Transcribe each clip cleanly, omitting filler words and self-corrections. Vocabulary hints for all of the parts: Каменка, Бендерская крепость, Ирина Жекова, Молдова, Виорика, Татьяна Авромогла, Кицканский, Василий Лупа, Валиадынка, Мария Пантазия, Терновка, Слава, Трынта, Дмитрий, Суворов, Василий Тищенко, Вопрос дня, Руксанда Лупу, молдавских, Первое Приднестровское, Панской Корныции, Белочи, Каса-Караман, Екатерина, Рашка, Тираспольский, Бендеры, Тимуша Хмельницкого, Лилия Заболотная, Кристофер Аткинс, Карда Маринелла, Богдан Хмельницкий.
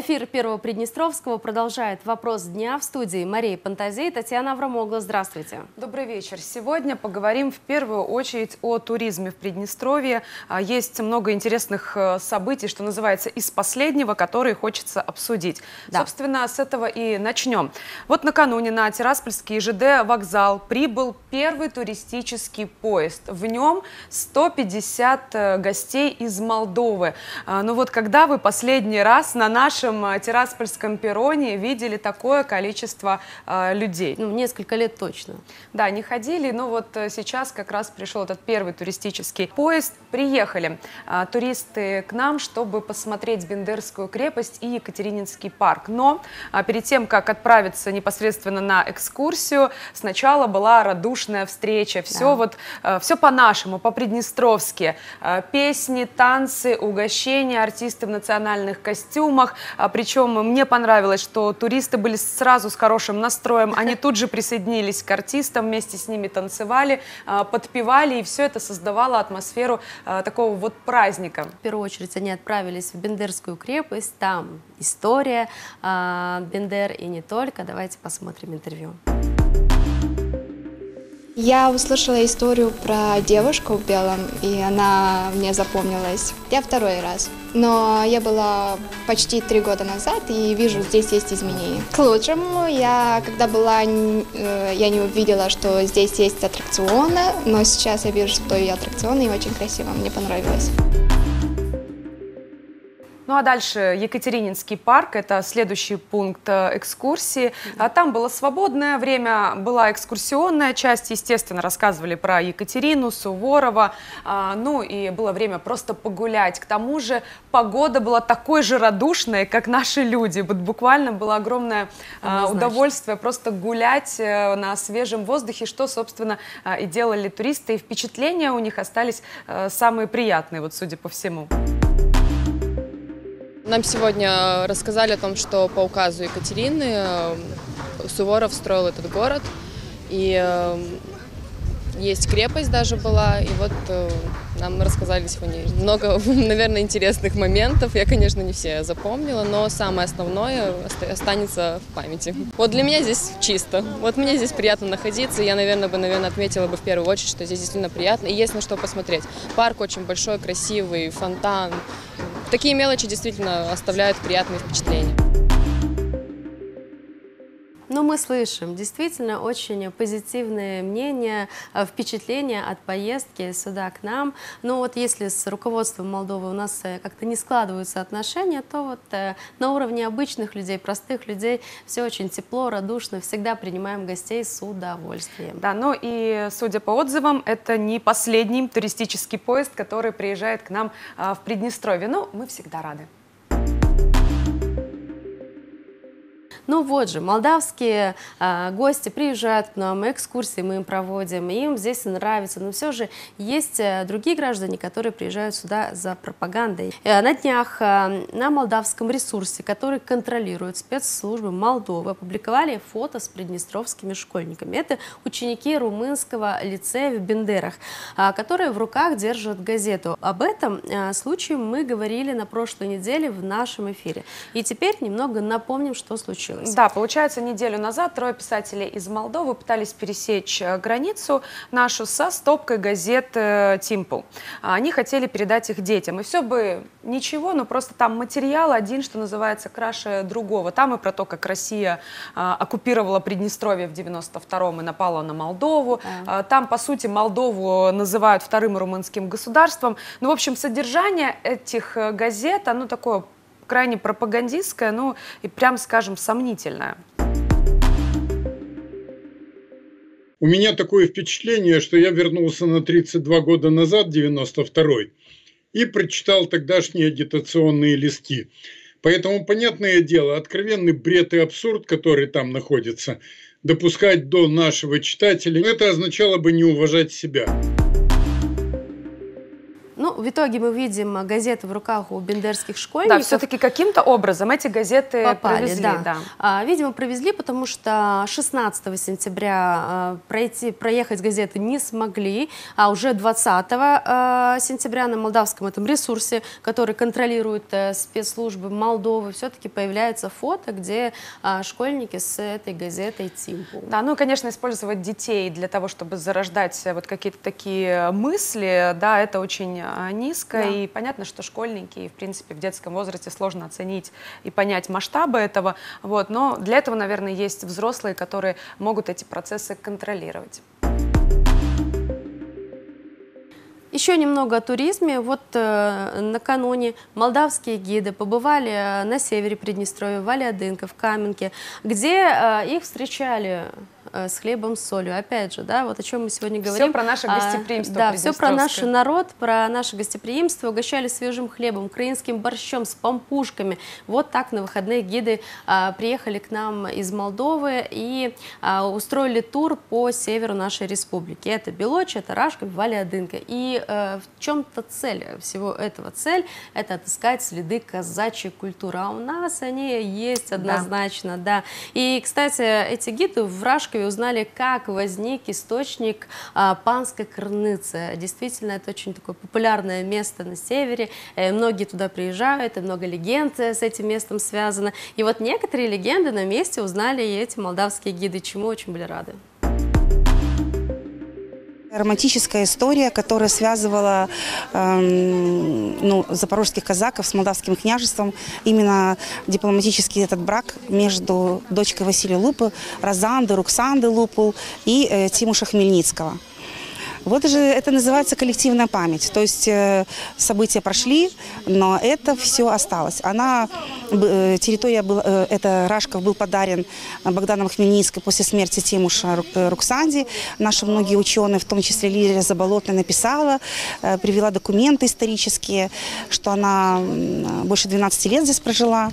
Эфир Первого Приднестровского продолжает «Вопрос дня». В студии Мария Пантазии и Татьяна Авромогла. Здравствуйте. Добрый вечер. Сегодня поговорим в первую очередь о туризме в Приднестровье. Есть много интересных событий, что называется, из последнего, которые хочется обсудить. Да. Собственно, с этого и начнем. Вот накануне на Тираспольский ЖД вокзал прибыл первый туристический поезд. В нем 150 гостей из Молдовы. Ну вот когда вы последний раз на нашем Тираспольском перроне видели такое количество людей? Ну, несколько лет точно. Да, не ходили, но вот сейчас как раз пришел этот первый туристический поезд. Приехали туристы к нам, чтобы посмотреть Бендерскую крепость и Екатерининский парк. Но перед тем, как отправиться непосредственно на экскурсию, сначала была радушная встреча. Все, да. Все по-нашему, по-приднестровски. Песни, танцы, угощения, артисты в национальных костюмах. Причем мне понравилось, что туристы были сразу с хорошим настроем, они тут же присоединились к артистам, вместе с ними танцевали, подпевали, и все это создавало атмосферу такого вот праздника. В первую очередь они отправились в Бендерскую крепость, там история Бендер и не только. Давайте посмотрим интервью. Я услышала историю про девушку в белом, и она мне запомнилась. Я второй раз. Но я была почти 3 года назад, и вижу, здесь есть изменения. К лучшему, я когда была, я не увидела, что здесь есть аттракционы, но сейчас я вижу, что и аттракционы, и очень красиво, мне понравилось. Ну а дальше Екатерининский парк, это следующий пункт экскурсии. Там было свободное время, была экскурсионная часть, естественно, рассказывали про Екатерину, Суворова, ну и было время просто погулять. К тому же погода была такой же радушной, как наши люди. Вот буквально было огромное удовольствие просто гулять на свежем воздухе, что, собственно, и делали туристы. И впечатления у них остались самые приятные, вот судя по всему. Нам сегодня рассказали о том, что по указу Екатерины Суворов строил этот город, и есть крепость даже была, и вот нам рассказали сегодня много, наверное, интересных моментов. Я, конечно, не все запомнила, но самое основное останется в памяти. Вот для меня здесь чисто, вот мне здесь приятно находиться, я, наверное, отметила бы в первую очередь, что здесь действительно приятно, и есть на что посмотреть. Парк очень большой, красивый, фонтан. Такие мелочи действительно оставляют приятные впечатления. Но мы слышим действительно очень позитивные мнения, впечатления от поездки сюда к нам. Но вот если с руководством Молдовы у нас как-то не складываются отношения, то вот на уровне обычных людей, простых людей все очень тепло, радушно, всегда принимаем гостей с удовольствием. Да, ну и судя по отзывам, это не последний туристический поезд, который приезжает к нам в Приднестровье. Но мы всегда рады. Ну вот же, молдавские гости приезжают к нам, экскурсии мы им проводим, им здесь нравится. Но все же есть другие граждане, которые приезжают сюда за пропагандой. На днях на молдавском ресурсе, который контролирует спецслужбы Молдовы, опубликовали фото с приднестровскими школьниками. Это ученики румынского лицея в Бендерах, которые в руках держат газету. Об этом случае мы говорили на прошлой неделе в нашем эфире. И теперь немного напомним, что случилось. Да, получается, неделю назад 3 писателей из Молдовы пытались пересечь границу нашу со стопкой газет «Тимпл». Они хотели передать их детям. И все бы ничего, но просто там материал один, что называется, краше другого. Там и про то, как Россия оккупировала Приднестровье в 92-м и напала на Молдову. Да. Там, по сути, Молдову называют вторым румынским государством. Ну, в общем, содержание этих газет, оно такое крайне пропагандистская, ну и, прям скажем, сомнительная. У меня такое впечатление, что я вернулся на 32 года назад, 92-й, и прочитал тогдашние агитационные листки. Поэтому, понятное дело, откровенный бред и абсурд, который там находится, допускать до нашего читателя, это означало бы не уважать себя. Ну, В итоге мы видим газеты в руках у бендерских школьников. Да, все-таки каким-то образом эти газеты провезли. Да. Да. Видимо, провезли, потому что 16 сентября проехать газеты не смогли, а уже 20 сентября на молдавском этом ресурсе, который контролирует спецслужбы Молдовы, все-таки появляется фото, где школьники с этой газетой «Тимбу». Да, ну и, конечно, использовать детей для того, чтобы зарождать вот какие-то такие мысли, да, это очень низко, да. И понятно, что школьники, в принципе, в детском возрасте сложно оценить и понять масштабы этого, вот, но для этого, наверное, есть взрослые, которые могут эти процессы контролировать. Еще немного о туризме. Вот накануне молдавские гиды побывали на севере Приднестровья, в Валиадынке, в Каменке, где их встречали с хлебом, с солью. Опять же, да, вот о чем мы сегодня говорим. Все про наше гостеприимство. Да, все про наш народ, про наше гостеприимство. Угощали свежим хлебом, украинским борщом, с пампушками. Вот так на выходные гиды приехали к нам из Молдовы и устроили тур по северу нашей республики. Это Белочи, это Рашка, Валиадынка. И в чем-то цель всего этого. Цель – это отыскать следы казачьей культуры. А у нас они есть однозначно, да. И, кстати, эти гиды в Рашке узнали, как возник источник Панской Корныции. Действительно, это очень такое популярное место на севере. Многие туда приезжают, и много легенд с этим местом связано. И вот некоторые легенды на месте узнали и эти молдавские гиды, чему очень были рады. Романтическая история, которая связывала запорожских казаков с молдавским княжеством. Именно дипломатический этот брак между дочкой Василия Лупы, Розанды, Руксанды Лупу и Тимуша Хмельницкого. Вот же это называется коллективная память. То есть события прошли, но это все осталось. Рашков был подарен Богданом Хмельницкой после смерти Тимуша Руксанди. Наши многие ученые, в том числе Лилия Заболотная, написала, привела документы исторические, что она больше 12 лет здесь прожила.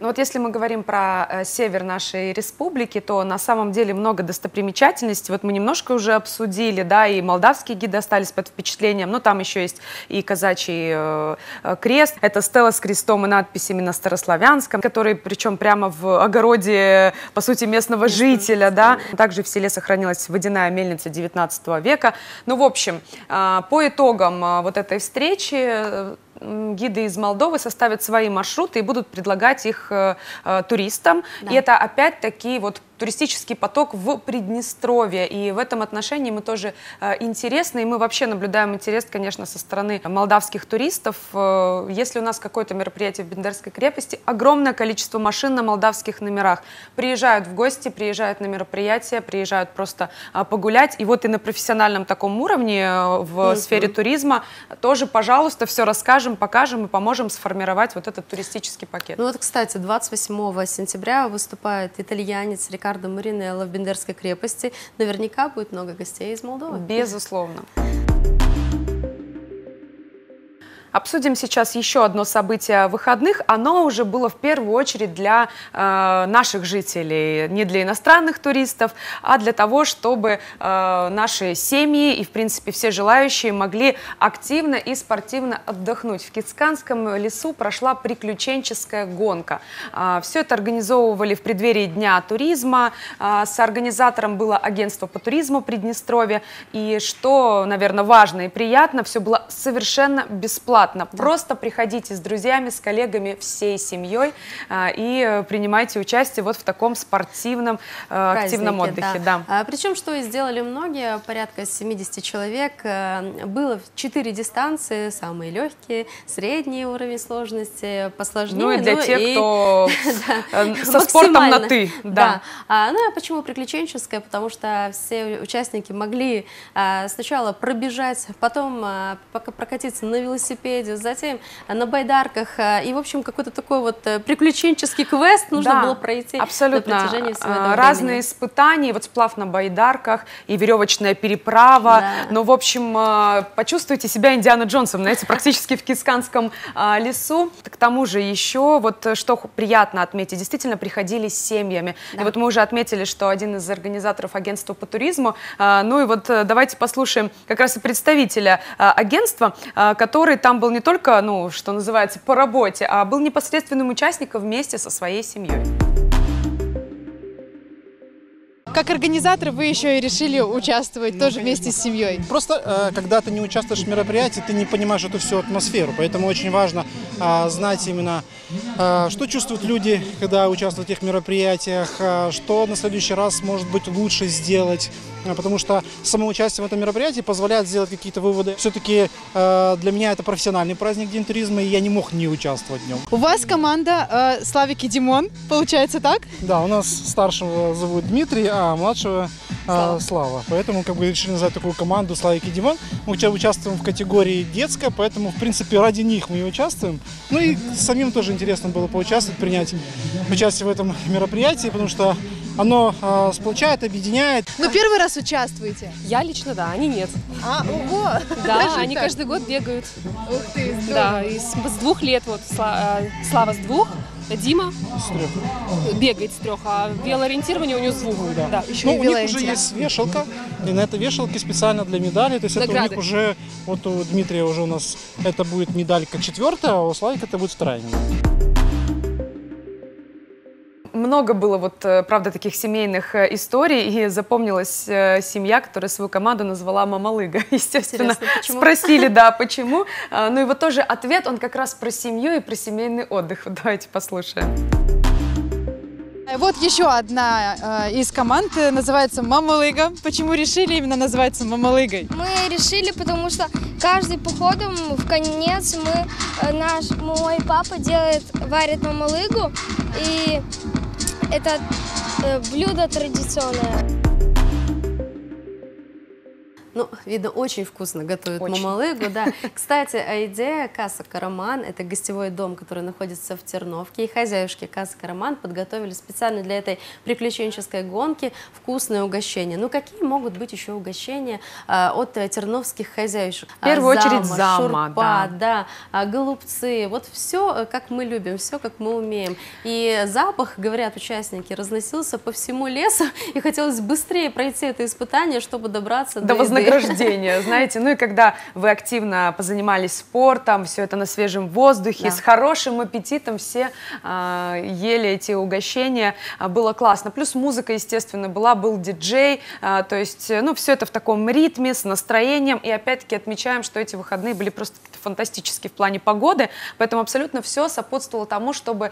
Но вот если мы говорим про север нашей республики, то на самом деле много достопримечательностей. Вот мы немножко уже обсудили, да, и молдавские гиды остались под впечатлением. Но там еще есть и казачий крест. Это стела с крестом и надписями на старославянском, которые причем прямо в огороде, по сути, местного жителя, да. Также в селе сохранилась водяная мельница 19 века. Ну, в общем, по итогам вот этой встречи гиды из Молдовы составят свои маршруты и будут предлагать их туристам. Да. И это опять-таки вот туристический поток в Приднестровье. И в этом отношении мы тоже интересны. И мы вообще наблюдаем интерес, конечно, со стороны молдавских туристов. Если у нас какое-то мероприятие в Бендерской крепости, огромное количество машин на молдавских номерах. Приезжают в гости, приезжают на мероприятия, приезжают просто погулять. И вот и на профессиональном таком уровне в сфере туризма тоже, пожалуйста, все расскажем, покажем и поможем сформировать вот этот туристический пакет. Ну вот, кстати, 28 сентября выступает итальянец Карда Маринелла в Бендерской крепости. Наверняка будет много гостей из Молдовы. Безусловно. Обсудим сейчас еще одно событие выходных. Оно уже было в первую очередь для наших жителей, не для иностранных туристов, а для того, чтобы наши семьи и, в принципе, все желающие могли активно и спортивно отдохнуть. В Кицканском лесу прошла приключенческая гонка. Все это организовывали в преддверии Дня туризма. С организатором было агентство по туризму Приднестровья. И что, наверное, важно и приятно, все было совершенно бесплатно. Просто приходите с друзьями, с коллегами, всей семьей и принимайте участие вот в таком спортивном, активном отдыхе. Да. Да. Причем, что и сделали многие, порядка 70 человек. Было 4 дистанции, самые легкие, средний уровень сложности, посложнее. Ну и для тех, кто со спортом на «ты». Да. Ну а почему приключенческая? Потому что все участники могли сначала пробежать, потом прокатиться на велосипеде, велосипеде, затем на байдарках. И, в общем, какой-то такой вот приключенческий квест нужно было пройти на протяжении всего этого времени. Испытания, вот сплав на байдарках и веревочная переправа. Да. Ну, в общем, почувствуйте себя Индиана Джонсом, знаете, практически в Кицканском лесу. К тому же еще, вот что приятно отметить, действительно приходили с семьями. Да. И вот мы уже отметили, что один из организаторов агентства по туризму, ну и вот давайте послушаем как раз и представителя агентства, который там был не только, ну, что называется, по работе, а был непосредственным участником вместе со своей семьей. Как организатор вы еще и решили участвовать тоже вместе с семьей. Просто когда ты не участвуешь в мероприятии, ты не понимаешь эту всю атмосферу. Поэтому очень важно знать именно, что чувствуют люди, когда участвуют в этих мероприятиях, что на следующий раз может быть лучше сделать. Потому что само участие в этом мероприятии позволяет сделать какие-то выводы. Все-таки для меня это профессиональный праздник День туризма, и я не мог не участвовать в нем. У вас команда Славик и Димон, получается так? Да, у нас старшего зовут Дмитрий, а младшего Слава. Поэтому как бы решили назвать такую команду Славик и Димон. Мы участвуем в категории детская, поэтому в принципе ради них мы и участвуем. Ну и самим тоже интересно было поучаствовать, принять участие в этом мероприятии, потому что оно сплочает, объединяет. Но первый раз участвуете? Я лично, да, они нет. А, ого! Да, они каждый год бегают. Ух ты, да, и с 2 лет, вот Слава с 2, Дима бегает с 3, а велоориентирование у него с 2. Да. Ну, у них уже есть вешалка, и на этой вешалке специально для медали, то есть это у них уже, вот у Дмитрия уже у нас это будет медалька 4, а у Славика это будет 2. Много было, вот, правда, таких семейных историй, и запомнилась семья, которая свою команду назвала «Мамалыга». Естественно, спросили, да, почему. Ну и вот тоже ответ, он как раз про семью и про семейный отдых. Вот давайте послушаем. Вот еще одна из команд называется «Мамалыга». Почему решили именно называться «Мамалыгой»? Мы решили, потому что каждый походом в конец мой папа варит мамалыгу, и это блюдо традиционное. Ну, видно, очень вкусно готовят мамалыгу, да. Кстати, идея Каса-Караман – это гостевой дом, который находится в Терновке. И хозяюшки Каса-Караман подготовили специально для этой приключенческой гонки вкусные угощения. Ну, какие могут быть еще угощения от терновских хозяюшек? В первую очередь зама, шурпа, да, голубцы. Вот все, как мы любим, все, как мы умеем. И запах, говорят участники, разносился по всему лесу, и хотелось быстрее пройти это испытание, чтобы добраться до вознаграждения. Знаете, ну и когда вы активно позанимались спортом, все это на свежем воздухе, с хорошим аппетитом все ели эти угощения, было классно. Плюс музыка, естественно, была, был диджей, то есть, ну, все это в таком ритме, с настроением, и опять-таки отмечаем, что эти выходные были просто фантастические в плане погоды, поэтому абсолютно все сопутствовало тому, чтобы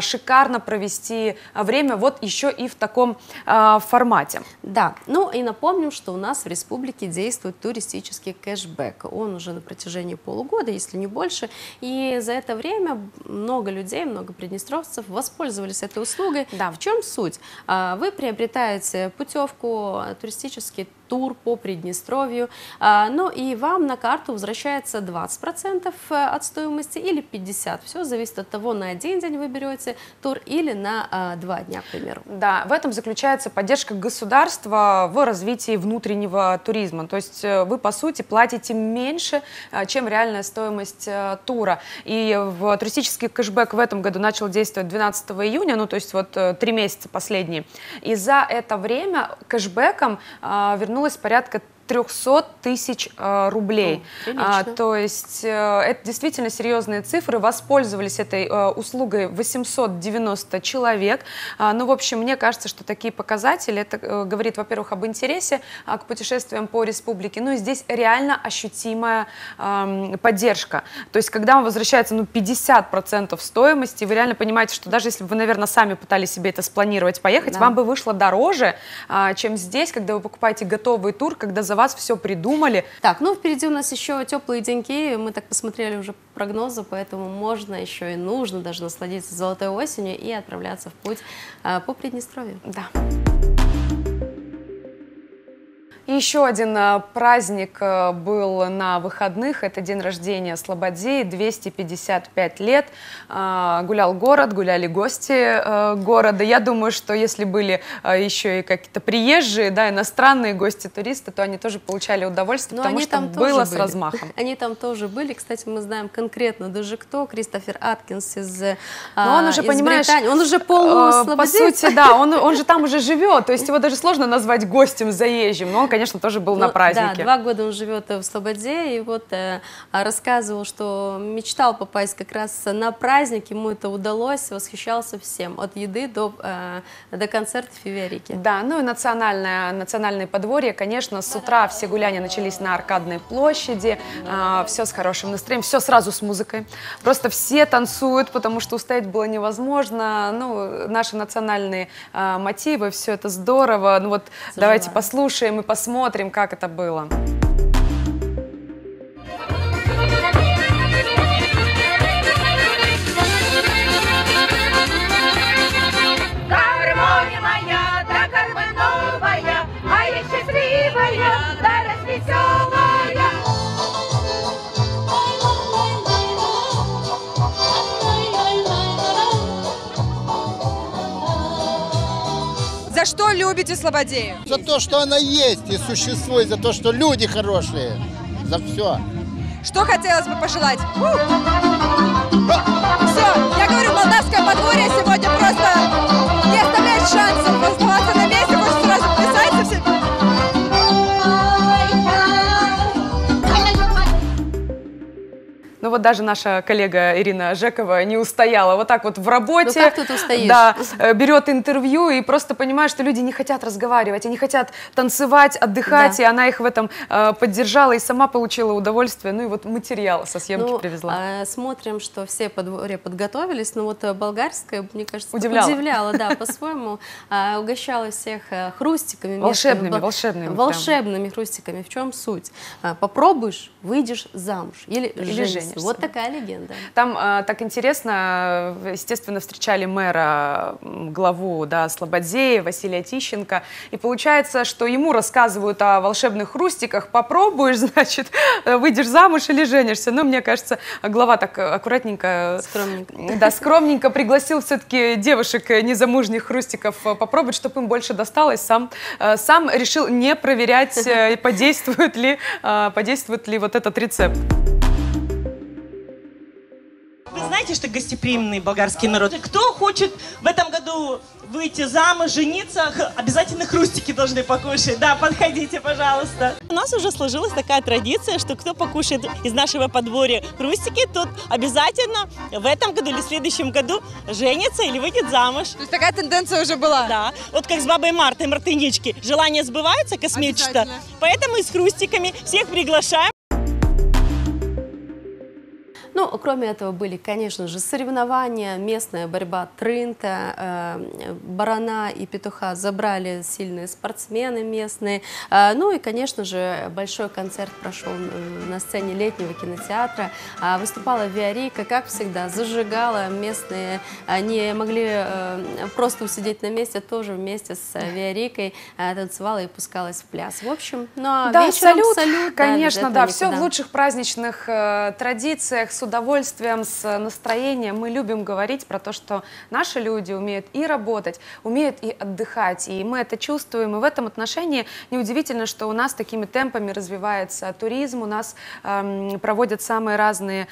шикарно провести время вот еще и в таком формате. Да, ну и напомним, что у нас в республике действует туристический кэшбэк. Он уже на протяжении полугода, если не больше. И за это время много людей, много приднестровцев воспользовались этой услугой. Да. В чем суть? Вы приобретаете путевку, туристический тур по Приднестровью, ну и вам на карту возвращается 20% от стоимости или 50%. Все зависит от того, на один день вы берете тур или на 2 дня, к примеру. Да, в этом заключается поддержка государства в развитии внутреннего туризма. То есть вы, по сути, платите меньше, чем реальная стоимость тура. И туристический кэшбэк в этом году начал действовать 12 июня, ну то есть вот 3 месяца последние. И за это время кэшбэком вернулся порядка 300 тысяч рублей. То есть это действительно серьезные цифры. Воспользовались этой услугой 890 человек. Ну, в общем, мне кажется, что такие показатели, это говорит, во-первых, об интересе к путешествиям по республике. Ну и здесь реально ощутимая поддержка. То есть когда вам возвращается 50% стоимости, вы реально понимаете, что даже если бы вы, наверное, сами пытались себе это спланировать, поехать, вам бы вышло дороже, чем здесь, когда вы покупаете готовый тур, когда за вас все придумали. Так, ну впереди у нас еще теплые деньки, мы так посмотрели уже прогнозы, поэтому можно еще и нужно даже насладиться золотой осенью и отправляться в путь по Приднестровью. Да. И Еще один праздник был на выходных, это день рождения Слободзеи, 255 лет. Гулял город, гуляли гости города. Я думаю, что если были еще и какие-то приезжие, да, иностранные гости, туристы, то они тоже получали удовольствие, потому что было с размахом. Они там тоже были. Кстати, мы знаем конкретно даже кто, Кристофер Аткинс из Британии. Он уже полуслободзеец. По сути, да, он же там уже живет, то есть его даже сложно назвать гостем заезжим, но он, конечно, тоже был на празднике. Да, 2 года он живет в Слободзее, и вот рассказывал, что мечтал попасть как раз на праздник, ему это удалось, восхищался всем, от еды до концертов и Виорики. Да, ну и национальное подворье, конечно, с утра все гуляния начались на Аркадной площади, все с хорошим настроением, все сразу с музыкой, просто все танцуют, потому что устоять было невозможно, ну, наши национальные мотивы, все это здорово, ну вот зажимаю. Давайте послушаем и посмотрим, как это было. Гармония моя, да гармоновая, а я счастливая, да развеселая. За что любите Слободею? За то, что она есть и существует, за то, что люди хорошие, за все. Что хотелось бы пожелать? Все, я говорю, молдавское подворье сегодня просто не оставляет шансов оставаться на месте, может сразу вписаться все. Ну вот даже наша коллега Ирина Жекова не устояла. Вот так вот в работе. Ну как тут устоишь? Да, берет интервью и просто понимает, что люди не хотят разговаривать, они хотят танцевать, отдыхать, да. И она их в этом поддержала и сама получила удовольствие. Ну и вот материал со съемки привезла. Смотрим, что все подворья подготовились, но вот болгарская, мне кажется, удивляла, да, по-своему. Угощала всех хрустиками. Волшебными хрустиками. В чем суть? Попробуешь, выйдешь замуж или женишься. Вот такая легенда. Там так интересно, естественно, встречали мэра, главу, да, Слободзеи, Василия Тищенко. И получается, что ему рассказывают о волшебных хрустиках. Попробуешь, значит, выйдешь замуж или женишься. Но мне кажется, глава так аккуратненько, скромненько пригласил все-таки девушек незамужних хрустиков попробовать, чтобы им больше досталось. Сам решил не проверять, подействует ли вот этот рецепт. Вы знаете, что гостеприимный болгарский народ? Кто хочет в этом году выйти замуж, жениться, обязательно хрустики должны покушать. Да, подходите, пожалуйста. У нас уже сложилась такая традиция, что кто покушает из нашего подворья хрустики, тот обязательно в этом году или в следующем году женится или выйдет замуж. То есть такая тенденция уже была? Да. Вот как с бабой Мартой, мартынички. Желания сбываются космически. Поэтому и с хрустиками всех приглашаем. Ну, кроме этого, были, конечно же, соревнования, местная борьба трынта, барана и петуха забрали сильные спортсмены местные. Ну и, конечно же, большой концерт прошел на сцене летнего кинотеатра. Выступала Виорика, как всегда, зажигала. Местные не могли просто усидеть на месте, тоже вместе с Виорикой танцевала и пускалась в пляс. В общем, ну, да, вечером салют, конечно, да, все в лучших праздничных традициях, с удовольствием, с настроением. Мы любим говорить про то, что наши люди умеют и работать, умеют и отдыхать, и мы это чувствуем. И в этом отношении неудивительно, что у нас такими темпами развивается туризм, у нас проводят самые разные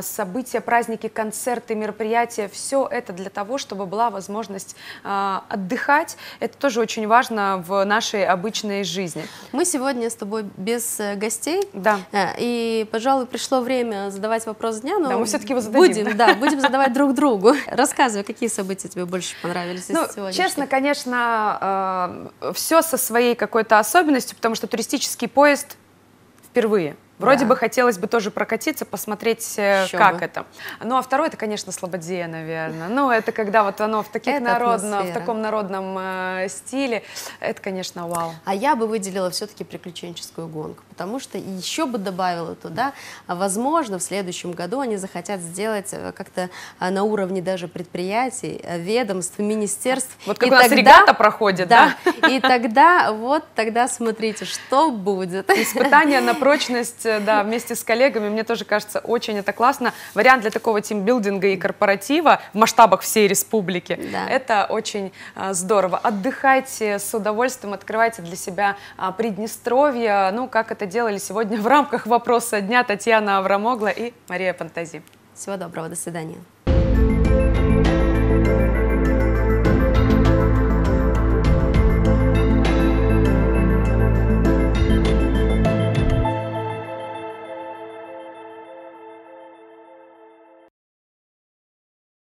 события, праздники, концерты, мероприятия. Все это для того, чтобы была возможность отдыхать. Это тоже очень важно в нашей обычной жизни. Мы сегодня с тобой без гостей, да. И, пожалуй, пришло время задавать вопросы. Дня, но да, мы все-таки его зададим. Будем задавать друг другу. Рассказывай, какие события тебе больше понравились сегодня? Честно, конечно, все со своей какой-то особенностью, потому что туристический поезд впервые Вроде бы хотелось бы тоже прокатиться, посмотреть, еще как бы это. Ну, а второе, это, конечно, Слободзея, наверное. Ну, это когда вот оно в, в таком народном стиле. Это, конечно, вау. А я бы выделила все-таки приключенческую гонку, потому что еще бы добавила туда, возможно, в следующем году они захотят сделать как-то на уровне даже предприятий, ведомств, министерств. Вот как и у нас тогда регата проходит, да? И тогда, вот тогда смотрите, что будет. Испытание на прочность, да, вместе с коллегами, мне тоже кажется, очень это классно. Вариант для такого тимбилдинга и корпоратива в масштабах всей республики. Да. Это очень здорово. Отдыхайте с удовольствием, открывайте для себя Приднестровье, ну, как это делали сегодня в рамках вопроса дня Татьяна Авромогла и Мария Пантазии. Всего доброго, до свидания.